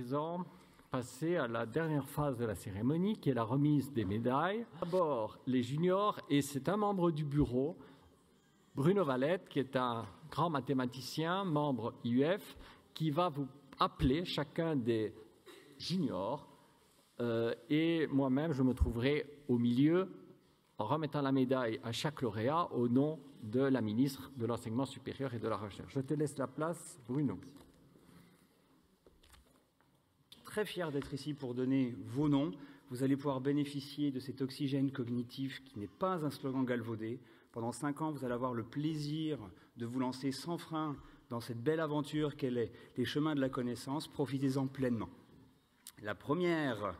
présent passer à la dernière phase de la cérémonie, qui est la remise des médailles. D'abord, les juniors, et c'est un membre du bureau, Bruno Vallette, qui est un grand mathématicien, membre IUF, qui va vous appeler chacun des juniors. Et moi-même, je me trouverai au milieu, en remettant la médaille à chaque lauréat au nom de la ministre de l'Enseignement supérieur et de la Recherche. Je te laisse la place, Bruno. Très fier d'être ici pour donner vos noms. Vous allez pouvoir bénéficier de cet oxygène cognitif qui n'est pas un slogan galvaudé. Pendant 5 ans, vous allez avoir le plaisir de vous lancer sans frein dans cette belle aventure qu'est les chemins de la connaissance. Profitez-en pleinement. La première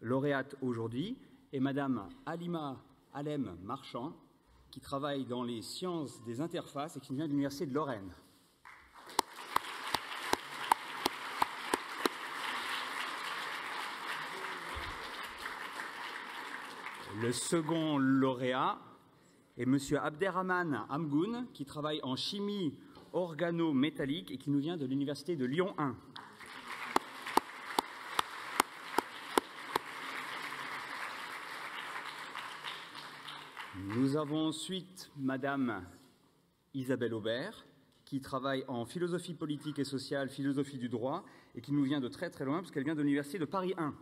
lauréate aujourd'hui est Madame Alima Alem Marchand, qui travaille dans les sciences des interfaces et qui vient de l'Université de Lorraine. Le second lauréat est M. Abderrahman Hamgoun, qui travaille en chimie organométallique et qui nous vient de l'Université de Lyon 1. Nous avons ensuite Madame Isabelle Aubert, qui travaille en philosophie politique et sociale, philosophie du droit, et qui nous vient de très très loin, puisqu'elle vient de l'Université de Paris 1.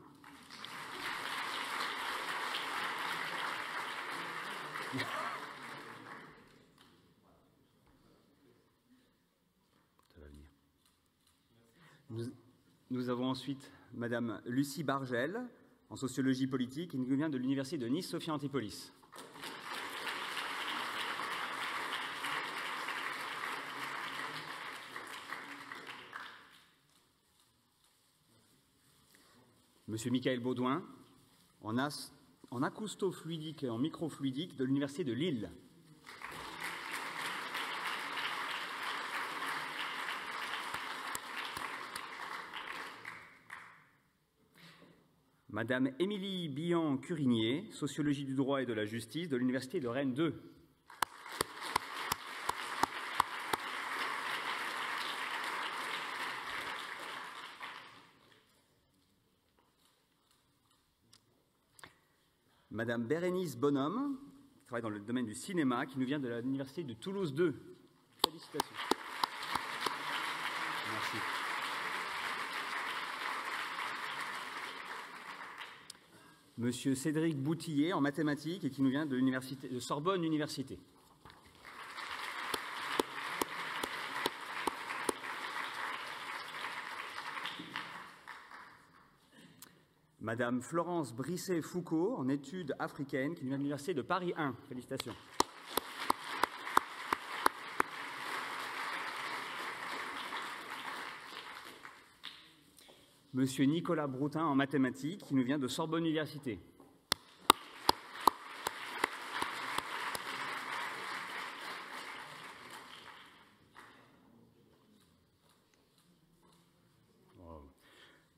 Nous avons ensuite Madame Lucie Bargel, en sociologie politique, qui nous vient de l'Université de Nice, Sophia Antipolis. Monsieur Michaël Baudouin, en acoustofluidique et en microfluidique de l'Université de Lille. Madame Émilie Bihan-Curinier, sociologie du droit et de la justice de l'Université de Rennes 2. Madame Bérénice Bonhomme, qui travaille dans le domaine du cinéma, qui nous vient de l'Université de Toulouse 2. Félicitations. Merci. Monsieur Cédric Boutillet, en mathématiques, et qui nous vient de l'Université de Sorbonne Université. Madame Florence Brisset-Foucault, en études africaines, qui vient de l'Université de Paris 1. Félicitations. Monsieur Nicolas Broutin, en mathématiques, qui nous vient de Sorbonne Université.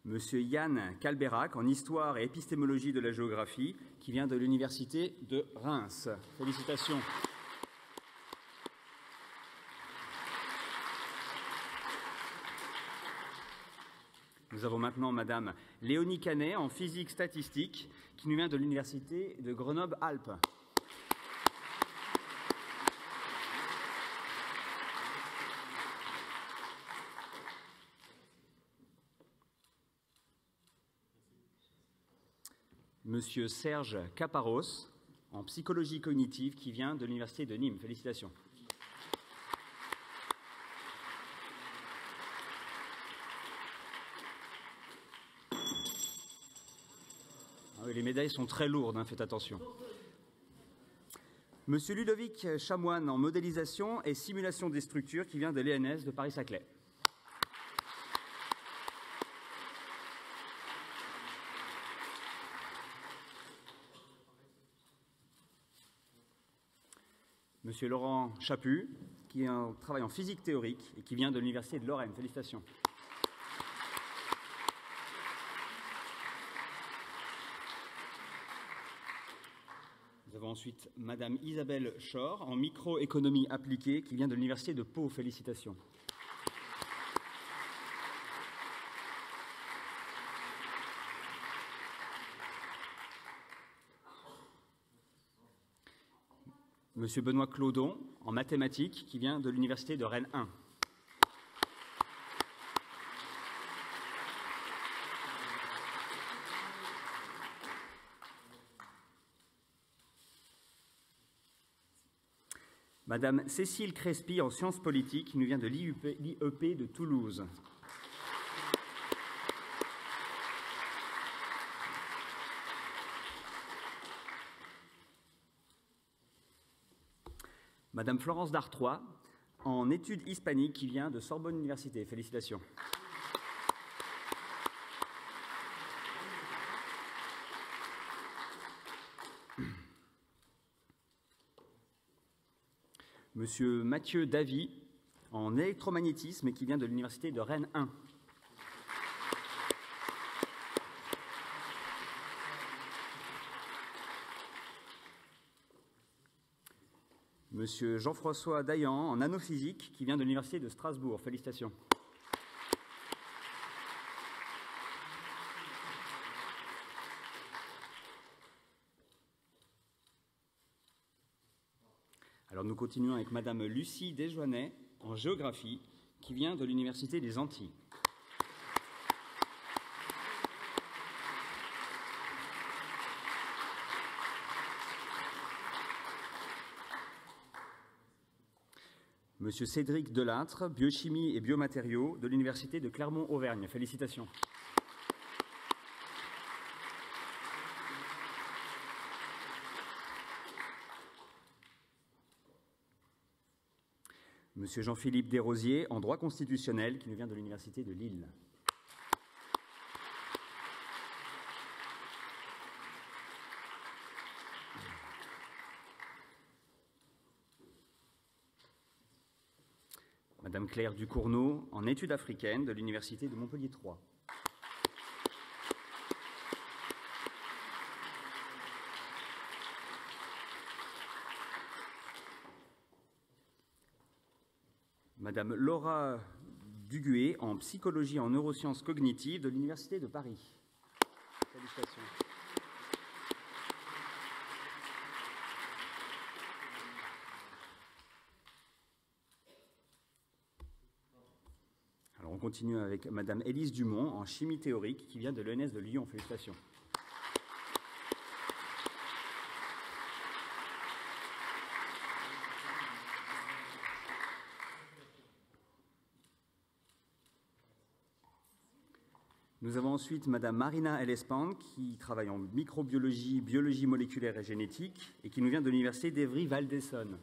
Monsieur Yann Calbérac, en histoire et épistémologie de la géographie, qui vient de l'Université de Reims. Félicitations. Nous avons maintenant Madame Léonie Canet, en physique statistique, qui nous vient de l'Université de Grenoble-Alpes. Monsieur Serge Caparos, en psychologie cognitive, qui vient de l'Université de Nîmes. Félicitations. Ah oui, les médailles sont très lourdes, hein, faites attention. Monsieur Ludovic Chamoine, en modélisation et simulation des structures, qui vient de l'ENS de Paris-Saclay. Monsieur Laurent Chaput, qui travaille en physique théorique et qui vient de l'Université de Lorraine. Félicitations. Nous avons ensuite Madame Isabelle Schor, en microéconomie appliquée, qui vient de l'Université de Pau. Félicitations. M. Benoît Claudon, en mathématiques, qui vient de l'Université de Rennes 1. Madame Cécile Crespi, en sciences politiques, qui nous vient de l'IEP de Toulouse. Madame Florence d'Artois, en études hispaniques, qui vient de Sorbonne Université. Félicitations. Monsieur Mathieu Davy, en électromagnétisme, et qui vient de l'Université de Rennes 1. Monsieur Jean-François Daillant, en nanophysique, qui vient de l'Université de Strasbourg. Félicitations. Alors nous continuons avec Madame Lucie Desjouanais, en géographie, qui vient de l'Université des Antilles. Monsieur Cédric Delattre, biochimie et biomatériaux, de l'Université de Clermont-Auvergne. Félicitations. Monsieur Jean-Philippe Desrosiers, en droit constitutionnel, qui nous vient de l'Université de Lille. Madame Claire Ducourneau, en études africaines, de l'Université de Montpellier 3. Madame Laura Duguet, en psychologie et en neurosciences cognitives, de l'Université de Paris. Félicitations. On continue avec Madame Élise Dumont, en chimie théorique, qui vient de l'ENS de Lyon. Félicitations. Nous avons ensuite Madame Marina Ellespan, qui travaille en microbiologie, biologie moléculaire et génétique, et qui nous vient de l'Université d'Evry-Val d'Essonne.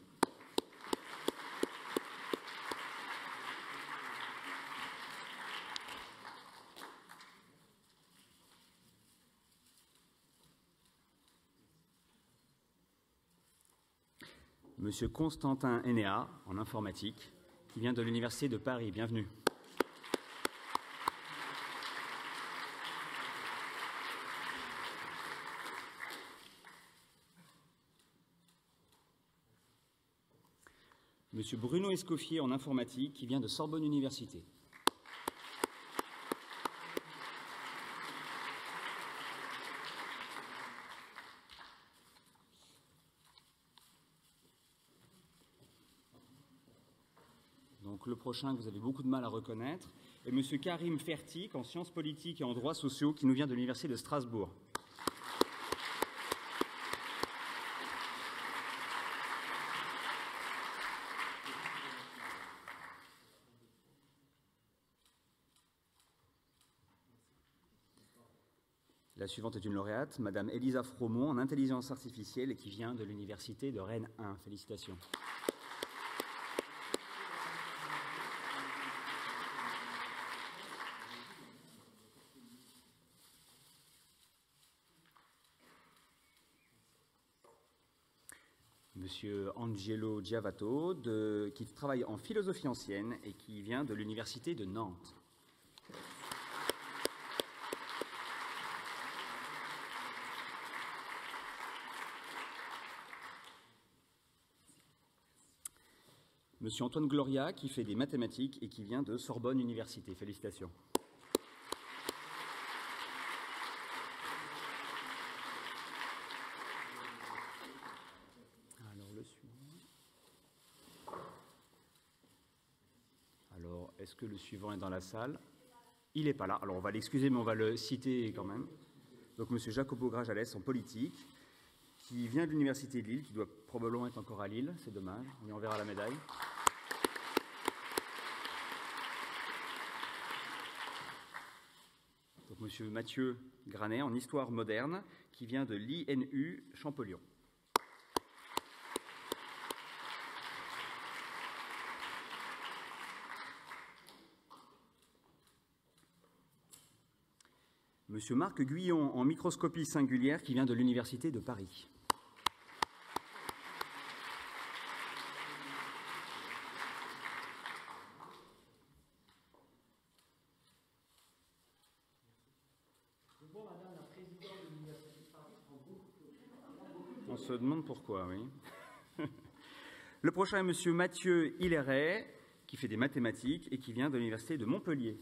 Monsieur Constantin Enea, en informatique, qui vient de l'Université de Paris. Bienvenue. Monsieur Bruno Escoffier, en informatique, qui vient de Sorbonne Université. Le prochain que vous avez beaucoup de mal à reconnaître, et M. Karim Fertik, en sciences politiques et en droits sociaux, qui nous vient de l'Université de Strasbourg. La suivante est une lauréate, Mme Elisa Fromont, en intelligence artificielle, et qui vient de l'Université de Rennes 1. Félicitations. Monsieur Angelo Giavato, qui travaille en philosophie ancienne et qui vient de l'Université de Nantes. Monsieur Antoine Gloria, qui fait des mathématiques et qui vient de Sorbonne Université. Félicitations. Est-ce que le suivant est dans la salle? Il n'est pas là. Alors on va l'excuser, mais on va le citer quand même. Donc M. Jacopo Grajales, en politique, qui vient de l'Université de Lille, qui doit probablement être encore à Lille, c'est dommage, on lui enverra la médaille. Donc M. Mathieu Granet, en histoire moderne, qui vient de l'INU Champollion. Monsieur Marc Guyon, en microscopie singulière, qui vient de l'Université de Paris. Bon, madame la présidente de l'Université de Paris prend beaucoup de... On se demande pourquoi, oui. Le prochain est monsieur Mathieu Hilleret, qui fait des mathématiques et qui vient de l'Université de Montpellier.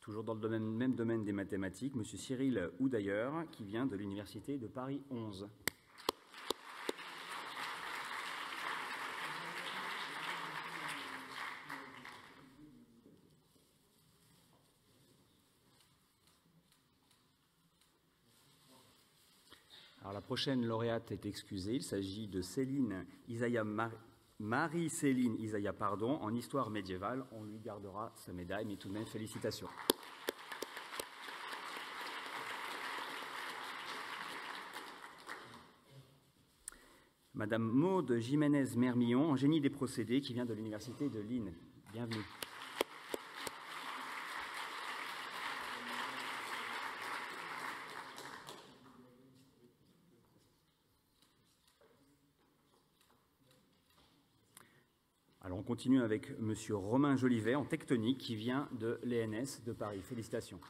Toujours dans le même domaine des mathématiques, M. Cyril Houdailleur, qui vient de l'Université de Paris 11. Alors la prochaine lauréate est excusée, il s'agit de Marie-Céline Isaya, pardon, en histoire médiévale. On lui gardera sa médaille, mais tout de même, félicitations. Madame Maude Jiménez-Mermillon, en génie des procédés, qui vient de l'Université de Lille. Bienvenue. Alors on continue avec M. Romain Jolivet, en tectonique, qui vient de l'ENS de Paris. Félicitations.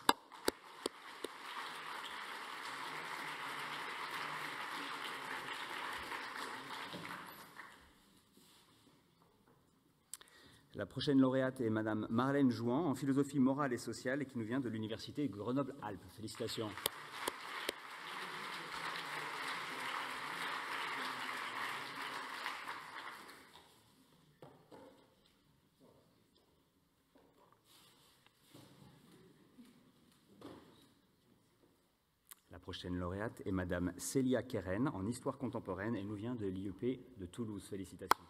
La prochaine lauréate est Mme Marlène Jouan, en philosophie morale et sociale, et qui nous vient de l'Université Grenoble-Alpes. Félicitations. La prochaine lauréate est Mme Célia Keren, en histoire contemporaine, et nous vient de l'IEP de Toulouse. Félicitations.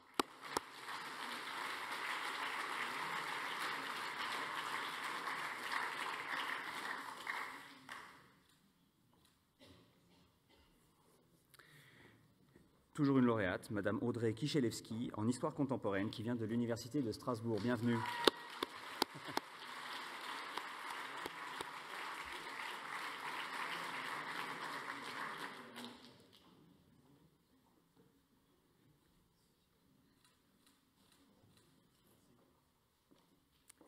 Toujours une lauréate, Madame Audrey Kichelewski, en histoire contemporaine, qui vient de l'Université de Strasbourg. Bienvenue.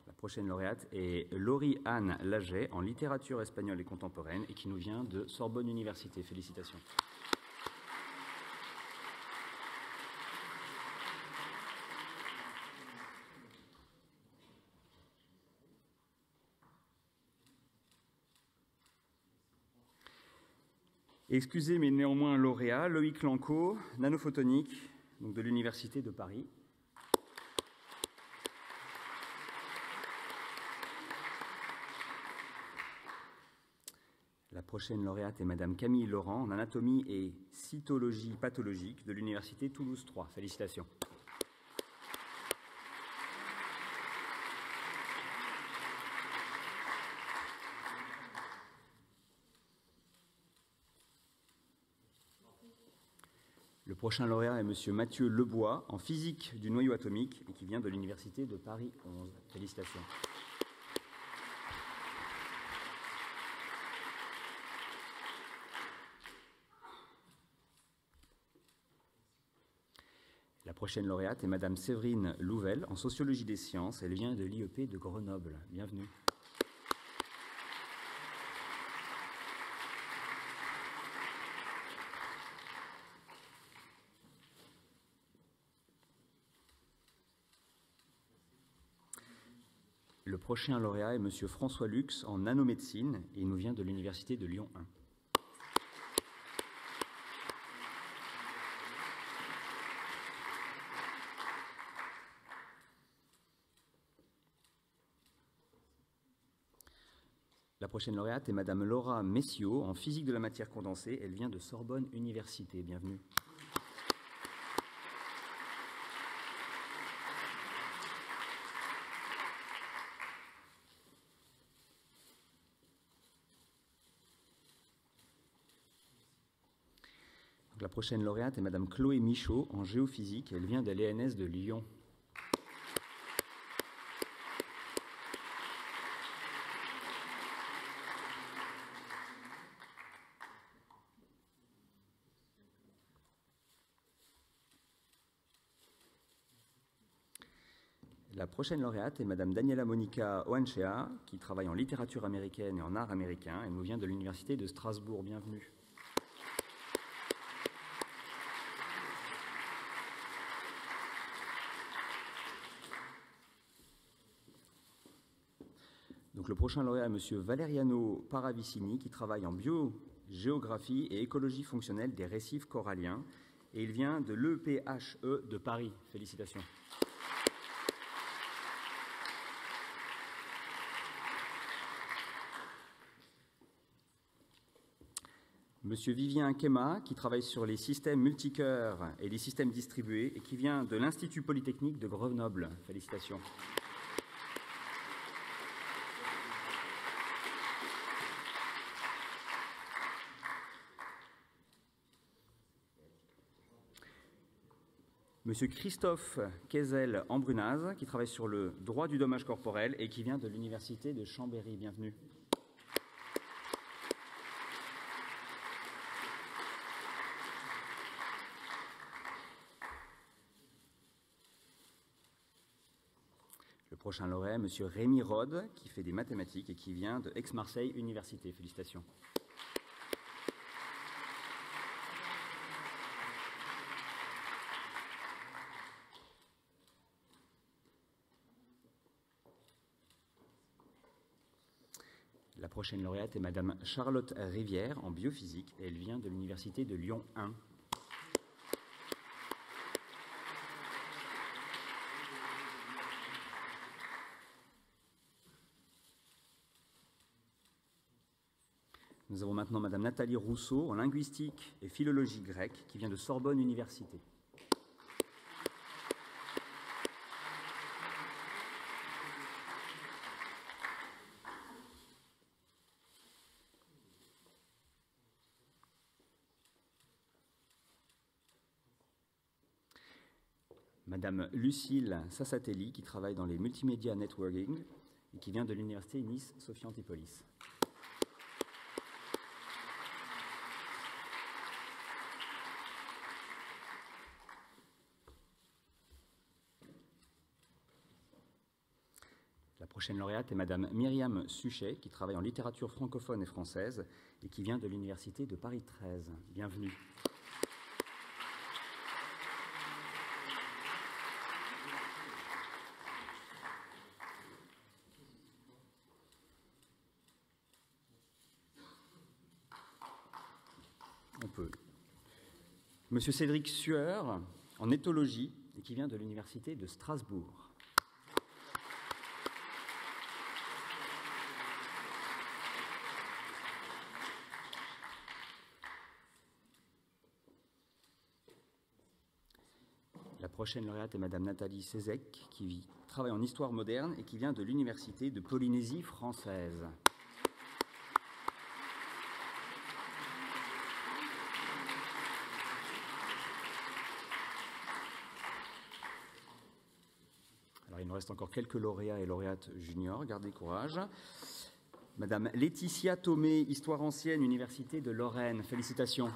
La prochaine lauréate est Laurie-Anne Laget, en littérature espagnole et contemporaine, et qui nous vient de Sorbonne Université. Félicitations. Excusez, mais néanmoins lauréat, Loïc Lanco, nanophotonique, donc de l'Université de Paris. La prochaine lauréate est Madame Camille Laurent, en anatomie et cytologie pathologique, de l'Université Toulouse 3. Félicitations. Le prochain lauréat est M. Mathieu Lebois, en physique du noyau atomique, et qui vient de l'Université de Paris 11. Félicitations. La prochaine lauréate est Mme Séverine Louvel, en sociologie des sciences. Elle vient de l'IEP de Grenoble. Bienvenue. Le prochain lauréat est M. François Lux, en nanomédecine, et il nous vient de l'Université de Lyon 1. La prochaine lauréate est Madame Laura Messiaud, en physique de la matière condensée. Elle vient de Sorbonne Université. Bienvenue. Donc, la prochaine lauréate est Madame Chloé Michaud, en géophysique. Elle vient de l'ENS de Lyon. La prochaine lauréate est Madame Daniela Monica Oanchea, qui travaille en littérature américaine et en art américain. Elle nous vient de l'Université de Strasbourg. Bienvenue. Donc, le prochain lauréat est Monsieur Valeriano Paravicini, qui travaille en biogéographie et écologie fonctionnelle des récifs coralliens. Et il vient de l'EPHE de Paris. Félicitations. Monsieur Vivien Kema, qui travaille sur les systèmes multicœurs et les systèmes distribués et qui vient de l'Institut Polytechnique de Grenoble. Félicitations. Monsieur Christophe Quezel-Ambrunaz, qui travaille sur le droit du dommage corporel et qui vient de l'Université de Chambéry. Bienvenue. Le prochain lauréat, M. Rémi Rode, qui fait des mathématiques et qui vient de Aix-Marseille Université. Félicitations. La prochaine lauréate est Mme Charlotte Rivière, en biophysique. Elle vient de l'Université de Lyon 1. Nous avons maintenant Madame Nathalie Rousseau, en linguistique et philologie grecque, qui vient de Sorbonne Université. Madame Lucille Sassatelli, qui travaille dans les multimédia networking et qui vient de l'Université Nice Sophia Antipolis. La prochaine lauréate est Madame Myriam Suchet, qui travaille en littérature francophone et française et qui vient de l'Université de Paris 13. Bienvenue. On peut. Monsieur Cédric Sueur, en éthologie et qui vient de l'Université de Strasbourg. La prochaine lauréate est Madame Nathalie Sézec, qui travaille en histoire moderne et qui vient de l'Université de Polynésie française. Alors, il nous reste encore quelques lauréats et lauréates juniors. Gardez courage. Madame Laetitia Thomé, histoire ancienne, Université de Lorraine. Félicitations.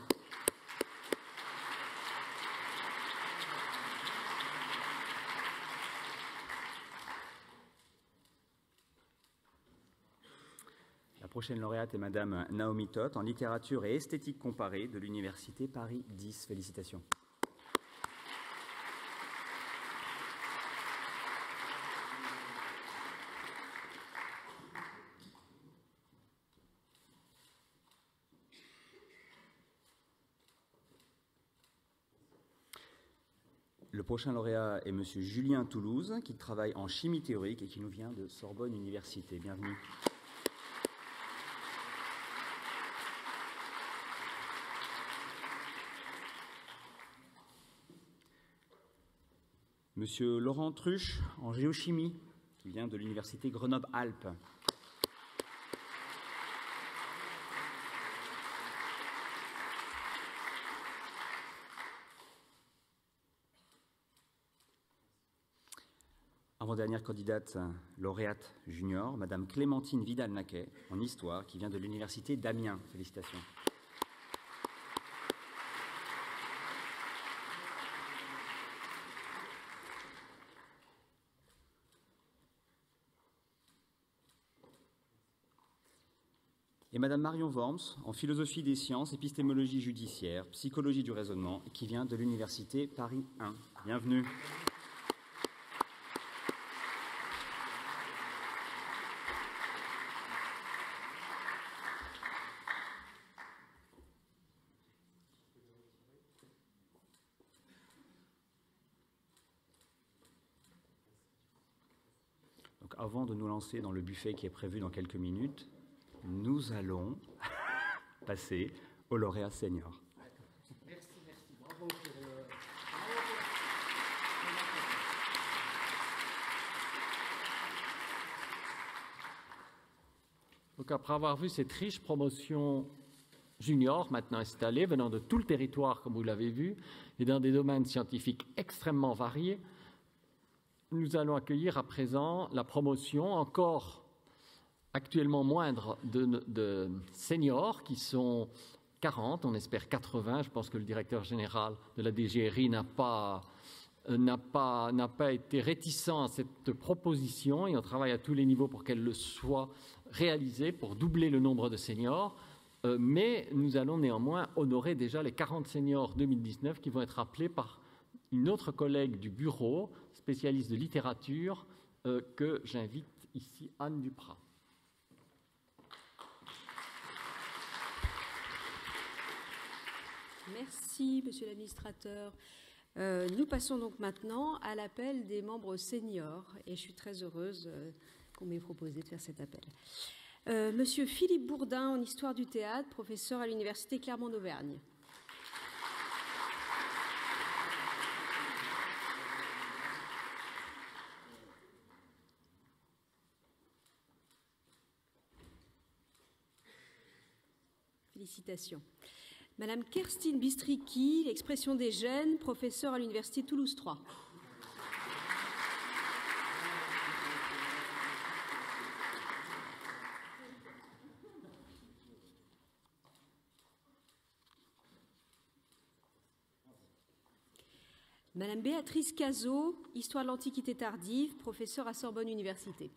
La prochaine lauréate est Madame Naomi Toth, en littérature et esthétique comparée, de l'Université Paris 10. Félicitations. Le prochain lauréat est Monsieur Julien Toulouse, qui travaille en chimie théorique et qui nous vient de Sorbonne Université. Bienvenue. Monsieur Laurent Truche en géochimie, qui vient de l'université Grenoble-Alpes. Avant-dernière candidate lauréate junior, Madame Clémentine Vidal-Naquet, en histoire, qui vient de l'université d'Amiens. Félicitations. Et Madame Marion Worms, en philosophie des sciences, épistémologie judiciaire, psychologie du raisonnement, qui vient de l'université Paris 1. Bienvenue. Donc avant de nous lancer dans le buffet qui est prévu dans quelques minutes, nous allons passer au lauréat senior. Merci, merci. Bravo pour le... Donc après avoir vu cette riche promotion junior maintenant installée, venant de tout le territoire comme vous l'avez vu, et dans des domaines scientifiques extrêmement variés, nous allons accueillir à présent la promotion encore actuellement moindre de seniors qui sont 40, on espère 80. Je pense que le directeur général de la DGRI n'a pas été réticent à cette proposition et on travaille à tous les niveaux pour qu'elle le soit réalisée, pour doubler le nombre de seniors. Mais nous allons néanmoins honorer déjà les 40 seniors 2019 qui vont être appelés par une autre collègue du bureau, spécialiste de littérature, que j'invite ici, Anne Duprat. Merci, monsieur l'administrateur. Nous passons donc maintenant à l'appel des membres seniors et je suis très heureuse qu'on m'ait proposé de faire cet appel. Monsieur Philippe Bourdin en histoire du théâtre, professeur à l'université Clermont d'Auvergne. Félicitations. Madame Kerstine Bistricki, l'expression des gènes, professeure à l'université Toulouse 3. Madame Béatrice Cazot, histoire de l'Antiquité tardive, professeure à Sorbonne Université.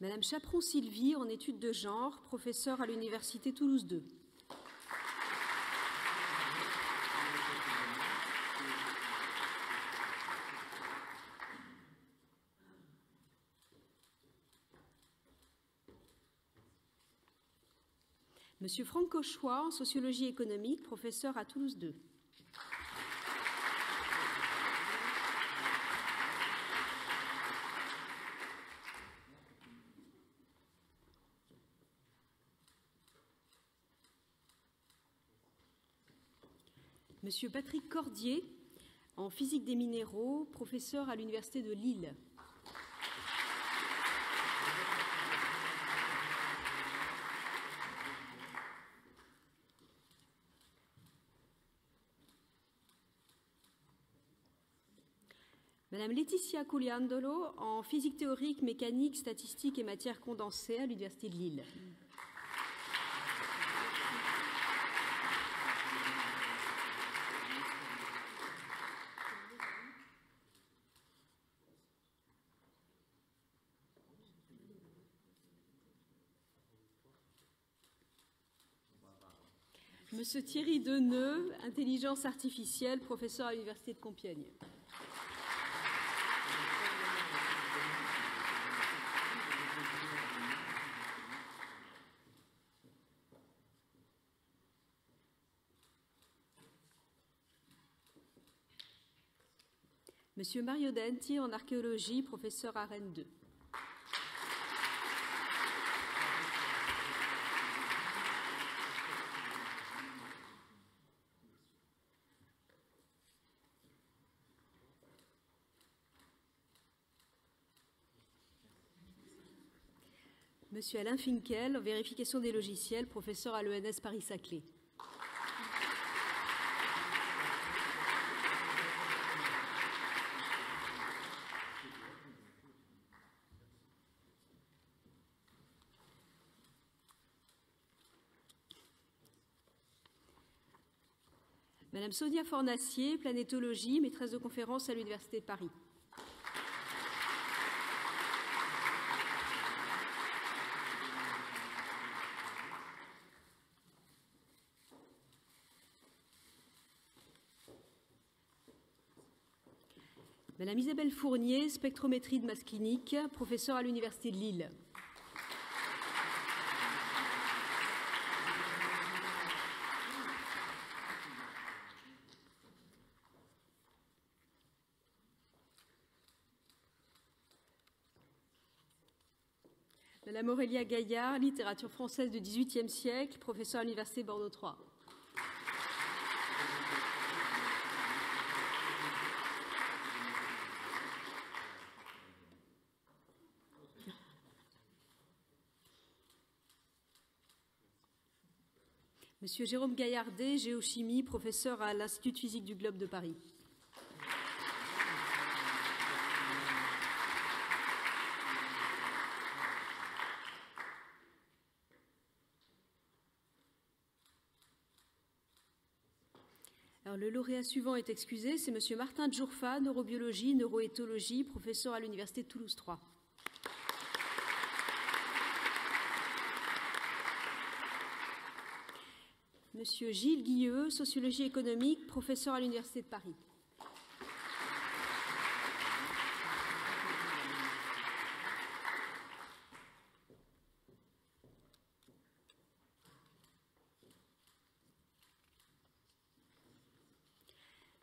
Madame Chaperon-Sylvie, en études de genre, professeure à l'université Toulouse 2. Monsieur Franck Cauchois, en sociologie économique, professeur à Toulouse 2. Monsieur Patrick Cordier, en physique des minéraux, professeur à l'université de Lille. Madame Laetitia Cugliandolo, en physique théorique, mécanique, statistique et matières condensées à l'université de Lille. Monsieur Thierry Deneux, intelligence artificielle, professeur à l'université de Compiègne. Monsieur Mario Danti en archéologie, professeur à Rennes 2. Monsieur Alain Finkel, vérification des logiciels, professeur à l'ENS Paris-Saclay. Madame Sonia Fornacier, planétologie, maîtresse de conférence à l'Université de Paris. Madame Isabelle Fournier, spectrométrie de masse clinique, professeure à l'Université de Lille. Madame Aurélia Gaillard, littérature française du XVIIIe siècle, professeure à l'Université Bordeaux 3. Monsieur Jérôme Gaillardet, géochimie, professeur à l'Institut de physique du Globe de Paris. Alors, le lauréat suivant est excusé, c'est Monsieur Martin Djourfa, neurobiologie, neuroéthologie, professeur à l'Université de Toulouse 3. Monsieur Gilles Guilleux, sociologie économique, professeur à l'Université de Paris.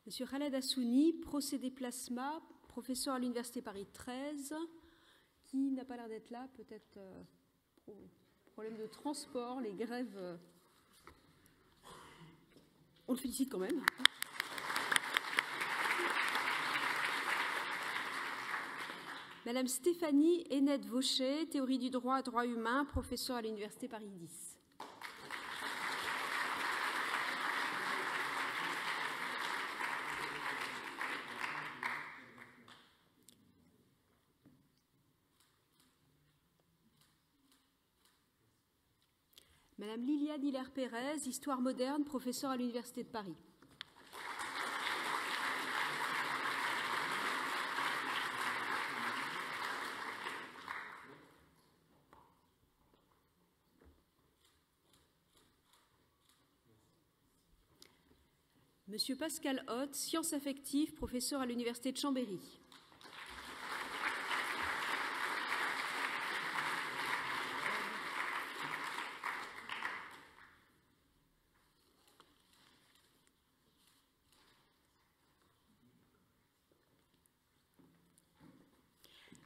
Monsieur Khaled Assouni, procédé plasma, professeur à l'Université Paris 13, qui n'a pas l'air d'être là, peut-être problème de transport, les grèves... On le félicite quand même. Madame Stéphanie Hennette Vaucher, théorie du droit, droit humain, professeure à l'Université Paris 10. Madame Liliane Hilaire-Pérez, histoire moderne, professeure à l'Université de Paris. Monsieur Pascal Hoth, sciences affectives, professeur à l'Université de Chambéry.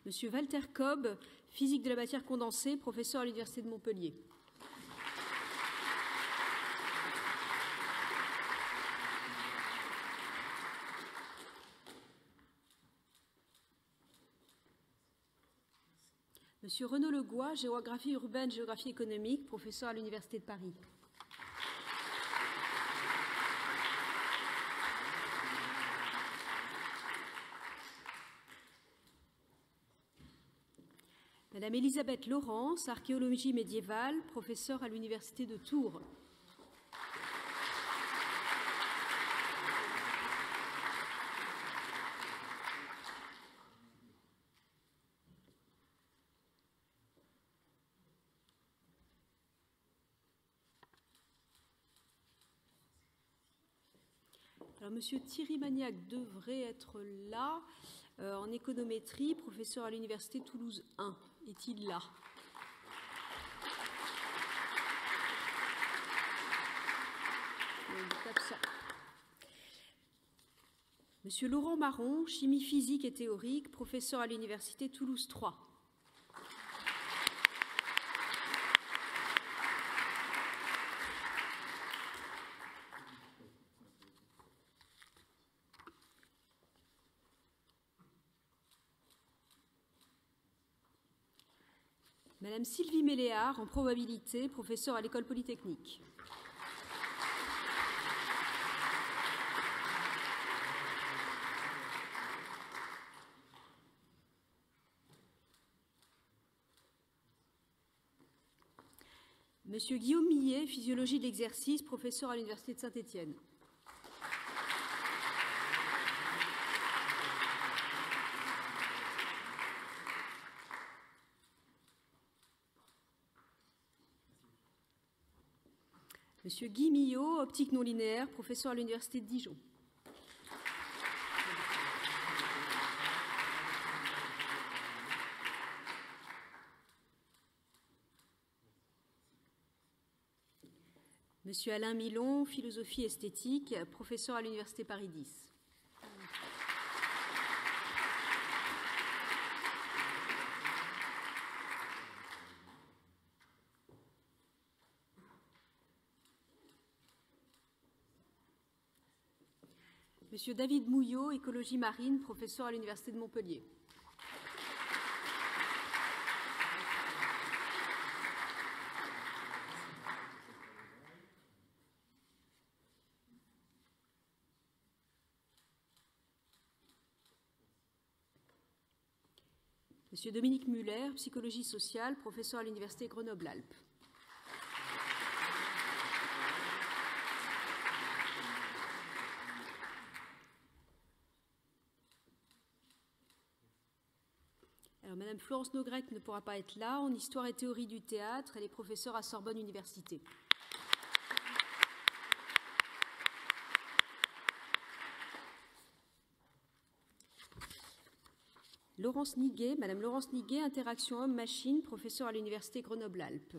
Monsieur Walter Cobb, physique de la matière condensée, professeur à l'Université de Montpellier. Monsieur Renaud Legoy, géographie urbaine, géographie économique, professeur à l'Université de Paris. Madame Elisabeth Laurence, archéologie médiévale, professeure à l'Université de Tours. Alors, Monsieur Thierry Magnac devrait être là, en économétrie, professeur à l'Université Toulouse 1. Est-il là? Monsieur Laurent Marron, chimie physique et théorique, professeur à l'Université Toulouse 3. Madame Sylvie Méléard, en probabilité, professeure à l'École polytechnique. Monsieur Guillaume Millet, physiologie de l'exercice, professeur à l'Université de Saint-Étienne. Monsieur Guy Millot, optique non linéaire, professeur à l'Université de Dijon. Monsieur Alain Milon, philosophie esthétique, professeur à l'Université Paris 10. Monsieur David Mouillot, écologie marine, professeur à l'Université de Montpellier. Monsieur Dominique Muller, psychologie sociale, professeur à l'Université Grenoble-Alpes. Alors, Madame Florence Nogrec ne pourra pas être là. En histoire et théorie du théâtre, elle est professeure à Sorbonne Université. Laurence Niguet, Madame Laurence Niguet, interaction homme-machine, professeure à l'Université Grenoble-Alpes.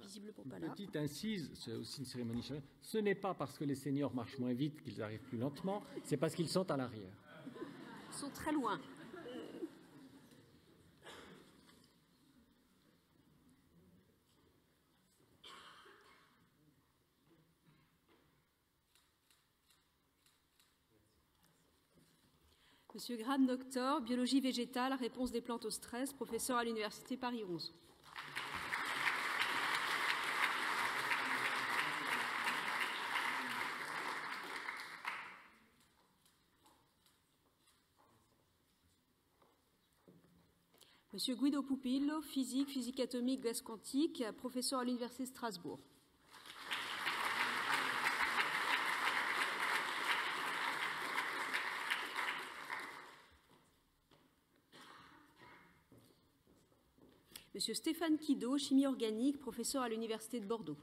Visiblement pas là. Une petite incise, c'est aussi une cérémonie. Ce n'est pas parce que les seniors marchent moins vite qu'ils arrivent plus lentement, c'est parce qu'ils sont à l'arrière. Ils sont très loin. Monsieur Graham Noctor, biologie végétale, réponse des plantes au stress, professeur à l'Université Paris 11. Monsieur Guido Pupillo, physique, physique atomique, gaz quantique, professeur à l'Université de Strasbourg. Monsieur Stéphane Quido, chimie organique, professeur à l'Université de Bordeaux.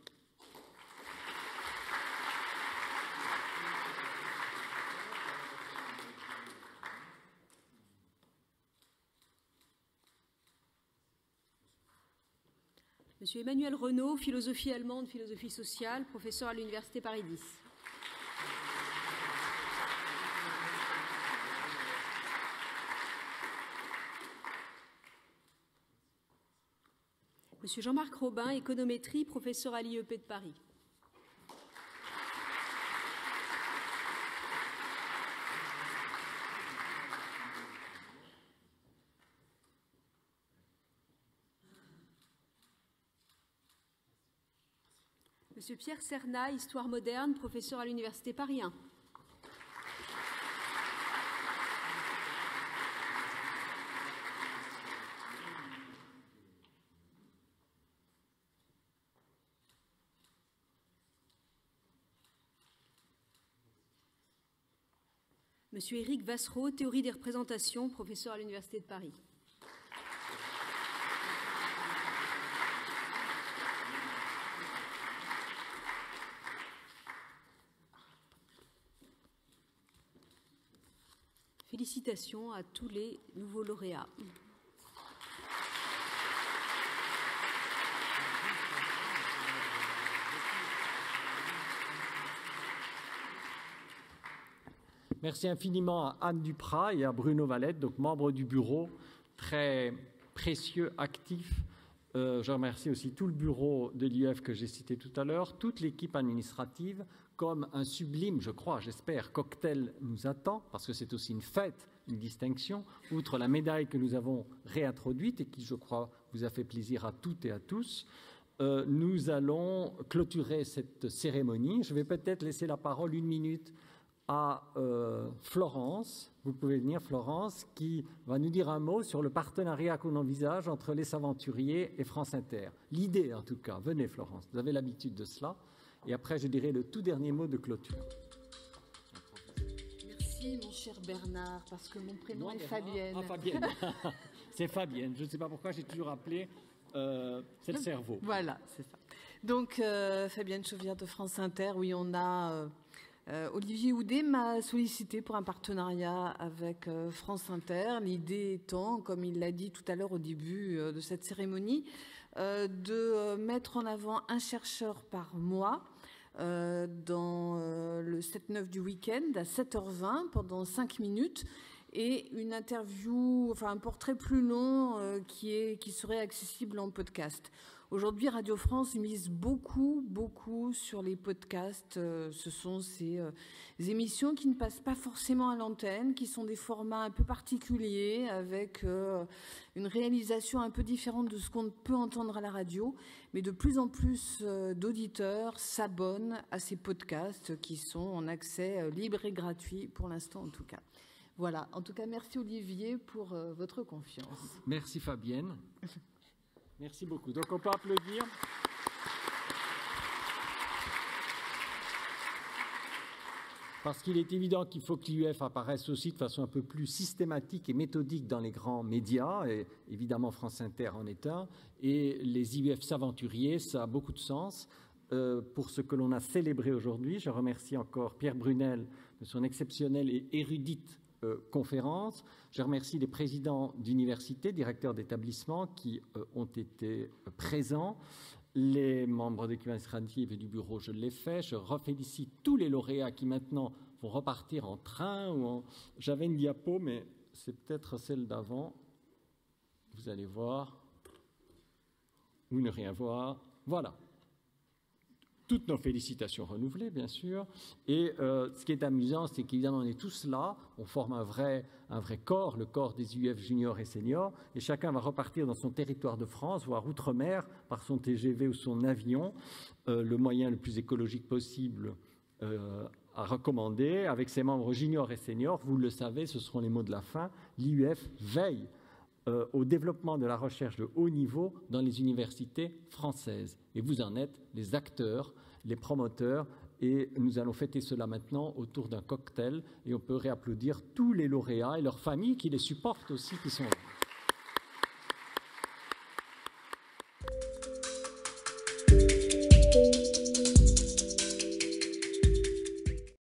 Monsieur Emmanuel Renaud, philosophie allemande, philosophie sociale, professeur à l'Université Paris 10. Monsieur Jean-Marc Robin, économétrie, professeur à l'IEP de Paris. Monsieur Pierre Cernat, histoire moderne, professeur à l'Université Paris 1. Monsieur Éric Vassereau, théorie des représentations, professeur à l'Université de Paris. Félicitations à tous les nouveaux lauréats. Merci infiniment à Anne Duprat et à Bruno Vallette, donc membres du bureau, très précieux, actifs. Je remercie aussi tout le bureau de l'IEF que j'ai cité tout à l'heure, toute l'équipe administrative, comme un sublime, je crois, j'espère, cocktail nous attend, parce que c'est aussi une fête, une distinction, outre la médaille que nous avons réintroduite et qui, je crois, vous a fait plaisir à toutes et à tous. Nous allons clôturer cette cérémonie. Je vais peut-être laisser la parole une minute à Florence. Vous pouvez venir, Florence, qui va nous dire un mot sur le partenariat qu'on envisage entre Les Aventuriers et France Inter. L'idée, en tout cas. Venez, Florence. Vous avez l'habitude de cela. Et après, je dirai le tout dernier mot de clôture. Merci, mon cher Bernard, parce que mon prénom est Fabienne. Ah, Fabienne. C'est Fabienne. Je ne sais pas pourquoi j'ai toujours appelé... c'est le cerveau. Voilà, c'est ça. Donc, Fabienne Chauvière de France Inter, oui, on a... Olivier Houdet m'a sollicité pour un partenariat avec France Inter, l'idée étant, comme il l'a dit tout à l'heure au début de cette cérémonie, de mettre en avant un chercheur par mois dans le 7-9 du week-end à 7h20 pendant 5 minutes. Et une interview, enfin un portrait plus long qui serait accessible en podcast. Aujourd'hui, Radio France mise beaucoup sur les podcasts. Ce sont ces émissions qui ne passent pas forcément à l'antenne, qui sont des formats un peu particuliers, avec une réalisation un peu différente de ce qu'on peut entendre à la radio. Mais de plus en plus d'auditeurs s'abonnent à ces podcasts qui sont en accès libre et gratuit, pour l'instant en tout cas. Voilà. En tout cas, merci Olivier pour votre confiance. Merci Fabienne. Merci beaucoup. Donc on peut applaudir. Parce qu'il est évident qu'il faut que l'IUF apparaisse aussi de façon un peu plus systématique et méthodique dans les grands médias. Et évidemment, France Inter en est un. Et les IUF s'aventuriers, ça a beaucoup de sens. Pour ce que l'on a célébré aujourd'hui, je remercie encore Pierre Brunel de son exceptionnelle et érudite conférence. Je remercie les présidents d'université, directeurs d'établissements qui ont été présents, les membres de l'équipe administrative et du bureau, je l'ai fait. Je refélicite tous les lauréats qui maintenant vont repartir en train. J'avais une diapo, mais c'est peut-être celle d'avant. Vous allez voir, ou ne rien voir. Voilà. Toutes nos félicitations renouvelées, bien sûr. Et ce qui est amusant, c'est qu'évidemment, on est tous là. On forme un vrai corps, le corps des IUF juniors et seniors. Et chacun va repartir dans son territoire de France, voire outre-mer, par son TGV ou son avion. Le moyen le plus écologique possible à recommander. Avec ses membres juniors et seniors, vous le savez, ce seront les mots de la fin. L'IUF veille au développement de la recherche de haut niveau dans les universités françaises. Et vous en êtes les acteurs, les promoteurs, et nous allons fêter cela maintenant autour d'un cocktail, et on peut réapplaudir tous les lauréats et leurs familles qui les supportent aussi, qui sont là.